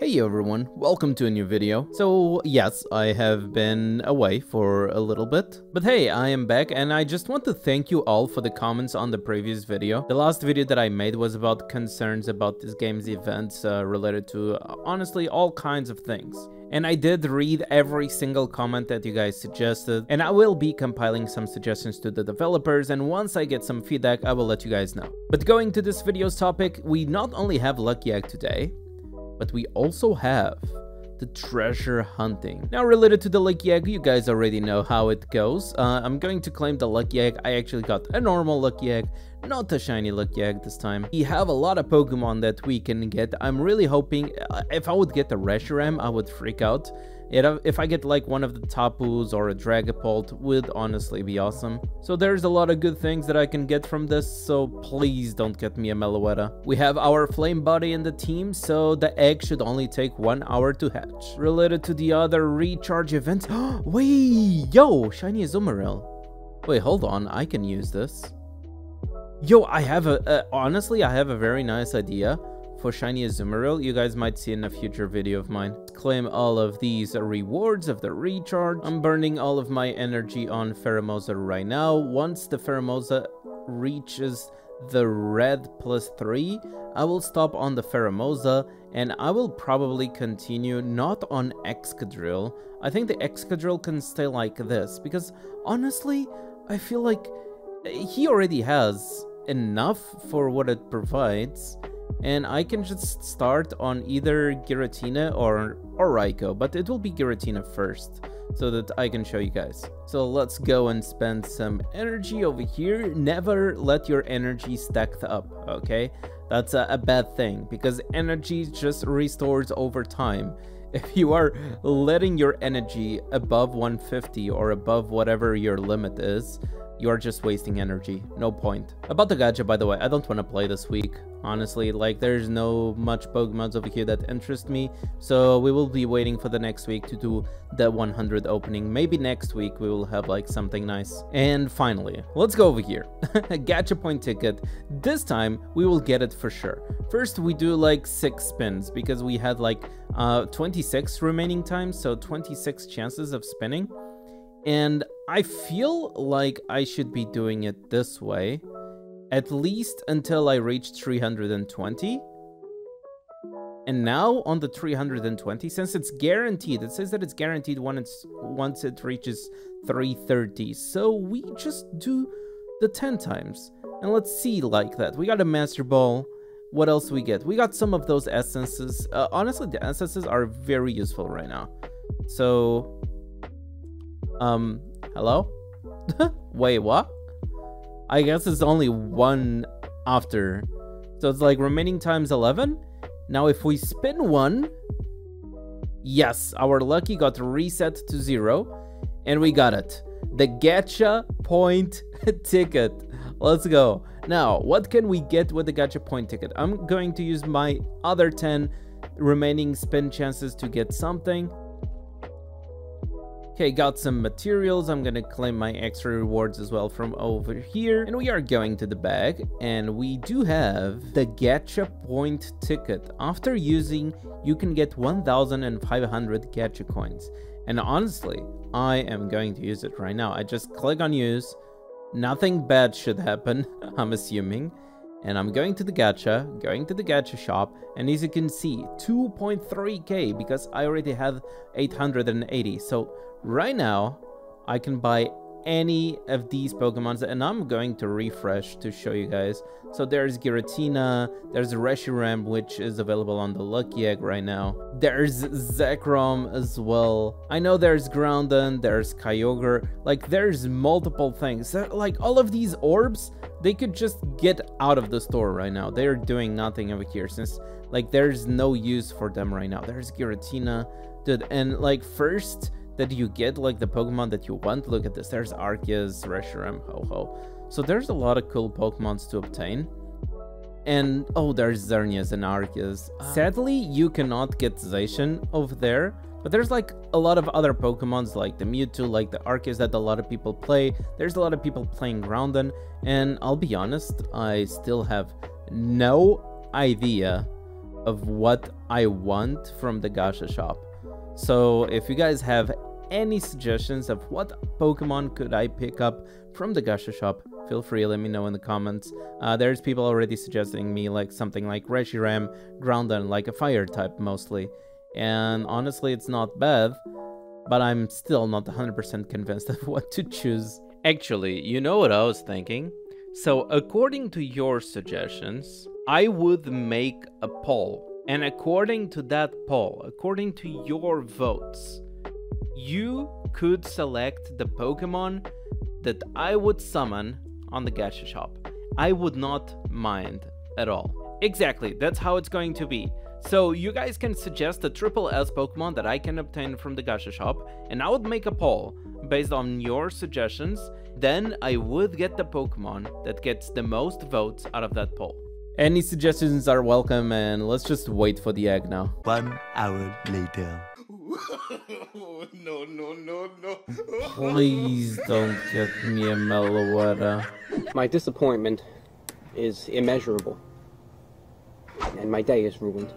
Hey everyone, welcome to a new video. So yes, I have been away for a little bit, but hey, I am back and I just want to thank you all for the comments on the previous video. The last video that I made was about concerns about this game's events related to honestly all kinds of things. And I did read every single comment that you guys suggested, and I will be compiling some suggestions to the developers, and once I get some feedback, I will let you guys know. But going to this video's topic, we not only have Lucky Egg today, but we also have the treasure hunting. Now, related to the Lucky Egg, you guys already know how it goes. I'm going to claim the Lucky Egg. I actually got a normal Lucky Egg, not a shiny Lucky Egg this time. We have a lot of Pokemon that we can get. I'm really hoping if I would get a Reshiram, I would freak out. If I get like one of the Tapus or a Dragapult, would honestly be awesome. So there's a lot of good things that I can get from this, so please don't get me a Meloetta. We have our Flame Body in the team, so the egg should only take 1 hour to hatch. Related to the other recharge events... Wait, yo, shiny Azumarill. Wait, hold on, I can use this. Yo, I have a... honestly, I have a very nice idea for shiny Azumarill. You guys might see in a future video of mine. Claim all of these rewards of the recharge. I'm burning all of my energy on Pheromosa right now. Once the Pheromosa reaches the red +3, I will stop on the Pheromosa and I will probably continue not on Excadrill. I think the Excadrill can stay like this because honestly, I feel like he already has enough for what it provides. And I can just start on either Giratina or Raikou, but it will be Giratina first, so that I can show you guys. So let's go and spend some energy over here. Never let your energy stack up, okay? That's a bad thing, because energy just restores over time. If you are letting your energy above 150 or above whatever your limit is, you are just wasting energy. No point. About the gacha, by the way, I don't want to play this week. Honestly, like, there's no much Pokemons over here that interest me. So we will be waiting for the next week to do the 100 opening. Maybe next week we will have, like, something nice. And finally, let's go over here. A gacha point ticket. This time, we will get it for sure. First, we do, like, 6 spins because we had, like, 26 remaining times. So 26 chances of spinning. And I feel like I should be doing it this way, at least until I reach 320. And now on the 320, since it's guaranteed, it says that it's guaranteed once it reaches 330. So we just do the 10 times. And let's see like that. We got a Master Ball. What else we get? We got some of those essences. Honestly, the essences are very useful right now. So... hello? Wait, what? I guess it's only one after. So it's like remaining times 11. Now if we spin one, yes, our lucky got reset to 0. And we got it. The gacha point ticket. Let's go. Now, what can we get with the gacha point ticket? I'm going to use my other 10 remaining spin chances to get something. Okay, got some materials. I'm gonna claim my extra rewards as well from over here. And we are going to the bag, and we do have the gacha point ticket. After using, you can get 1,500 gacha coins. And honestly, I am going to use it right now. I just click on use. Nothing bad should happen, I'm assuming. And I'm going to the gacha shop, and as you can see, 2.3k because I already have 880. So right now, I can buy any of these Pokemons, and I'm going to refresh to show you guys. So there's Giratina, there's Reshiram, which is available on the Lucky Egg right now. There's Zekrom as well. I know there's Groudon, there's Kyogre. Like, there's multiple things. Like, all of these orbs, they could just get out of the store right now. They're doing nothing over here since, like, there's no use for them right now. There's Giratina, dude, and, like, first... that you get like the Pokemon that you want. Look at this, there's Arceus, Reshiram, Ho-Ho. So there's a lot of cool Pokemons to obtain. And oh, there's Xerneas and Arceus. Sadly, you cannot get Zacian over there, but there's like a lot of other Pokemons like the Mewtwo, like the Arceus that a lot of people play. There's a lot of people playing Groudon, and I'll be honest, I still have no idea of what I want from the gacha shop. So if you guys have any suggestions of what Pokemon could I pick up from the gacha shop, feel free to let me know in the comments. There's people already suggesting me like something like Reshiram, Groudon, like a fire type mostly. And honestly, it's not bad, but I'm still not 100% convinced of what to choose. Actually, you know what I was thinking? So according to your suggestions, I would make a poll. And according to that poll, according to your votes, you could select the Pokemon that I would summon on the gacha shop. I would not mind at all. Exactly, that's how it's going to be. So you guys can suggest a triple S Pokemon that I can obtain from the gacha shop, and I would make a poll based on your suggestions. Then I would get the Pokemon that gets the most votes out of that poll. Any suggestions are welcome, and let's just wait for the egg now. 1 hour later. No, no, no, no. Please don't get me a Meloetta. My disappointment is immeasurable, and my day is ruined.